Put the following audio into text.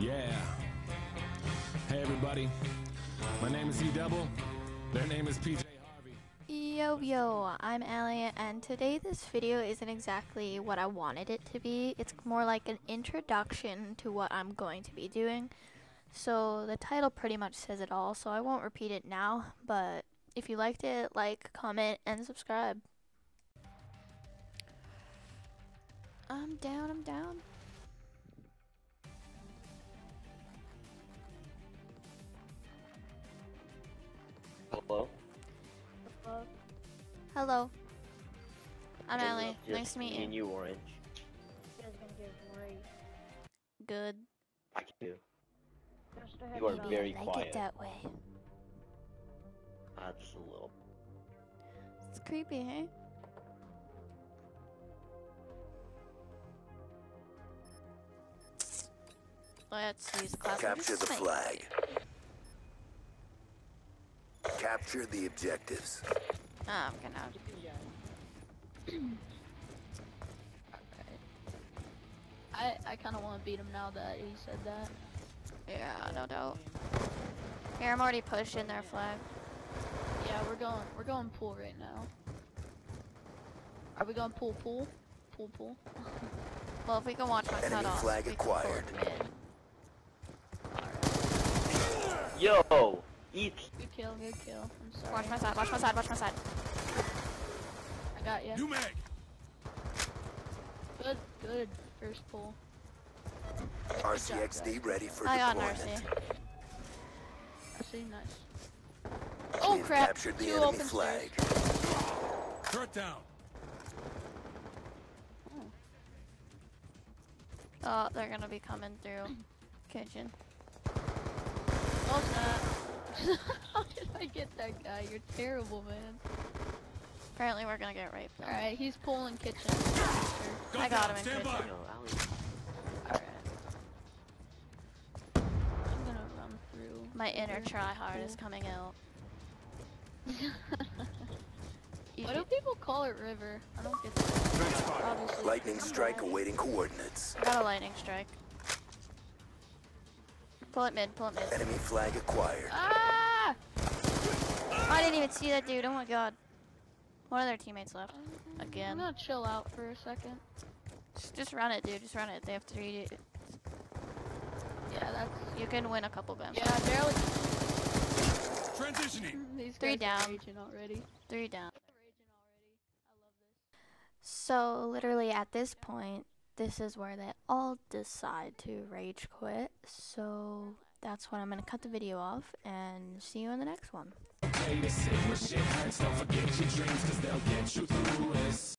Yeah. Hey, everybody. My name is E Double. Their name is PJ Harvey. Yo, I'm Elliot, and today this video isn't exactly what I wanted it to be. It's more like an introduction to what I'm going to be doing. So the title pretty much says it all, so I won't repeat it now, but if you liked it, like, comment, and subscribe. I'm down. Hello. I'm Ellie. Nice to meet you. And you, Orange. You guys are gonna do great. Good. I do. You are very quiet. Like it that way. Just a little. It's creepy, hey? Let's use class. Capture the flag. Capture the objectives. I'm gonna. I kind of want to beat him now that he said that. Yeah, no doubt. Here, I'm already pushing their flag. Yeah, we're going pool right now. Are we going pool? Well, if we can watch my cutoffs. Flag acquired. Right. Yo. Eat. Good kill. I'm sorry. Watch my side. I got you. You mag. Good. First pull. RCXD ready for deployment. RC, nice. Oh crap! Captured the enemy flag. Turret down. Oh, they're gonna be coming through kitchen. Oh, no. How did I get that guy? You're terrible, man. Apparently we're gonna get raped. Alright, he's pulling kitchen. I got him in kitchen. Alright. I'm gonna run through. My inner tryhard is coming out. Why do people call it river? I don't get that. Lightning strike awaiting coordinates. I got a lightning strike. Pull it mid. Enemy flag acquired. Ah! I didn't even see that dude. Oh my god. One of their teammates left. Again. I'm gonna chill out for a second. Just run it, dude. Just run it. They have 3 dudes. Yeah, that's. You can win a couple of them. Yeah, barely. Transitioning. These guys 3 down. Are raging already. 3 down. I love this. So literally at this point. This is where they all decide to rage quit, so that's when I'm going to cut the video off, and see you in the next one.